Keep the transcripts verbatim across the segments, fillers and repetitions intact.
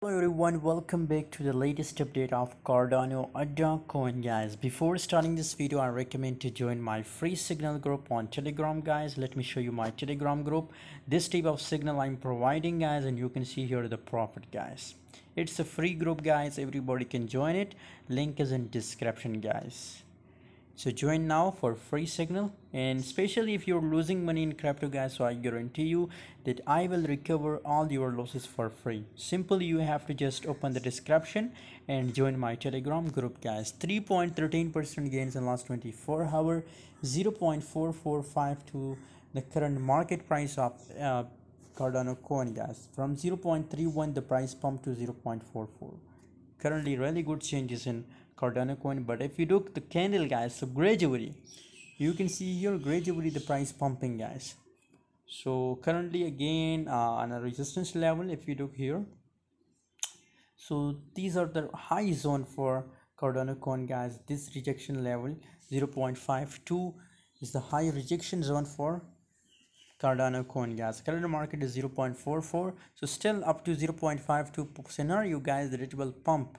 Hello everyone, welcome back to the latest update of Cardano A D A coin, guys. Before starting this video, I recommend to join my free signal group on Telegram, guys. Let me show you my Telegram group. This type of signal I'm providing, guys, and you can see here the profit, guys. It's a free group, guys. Everybody can join it. Link is in description, guys. So join now for free signal, and especially if you're losing money in crypto, guys, so I guarantee you that I will recover all your losses for free. Simply you have to just open the description and join my Telegram group, guys. three point one three percent gains in last twenty-four hours, zero point four four five to the current market price of uh, Cardano coin, guys. From zero point three one the price pumped to zero point four four. Currently really good changes in Cardano coin, but if you look the candle, guys, so gradually you can see here gradually the price pumping, guys. So currently again uh, on a resistance level, if you look here, so these are the high zone for Cardano coin, guys. This rejection level zero point five two is the high rejection zone for Cardano coin, guys. Current market is zero point four four, so still up to zero point five two scenario, guys, that it will pump.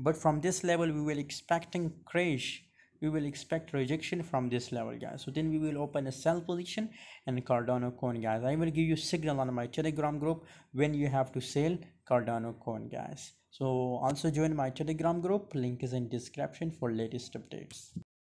But from this level we will expecting crash, we will expect rejection from this level, guys. So then we will open a sell position and Cardano coin, guys. I will give you signal on my Telegram group when you have to sell Cardano coin, guys. So also join my Telegram group, link is in description for latest updates.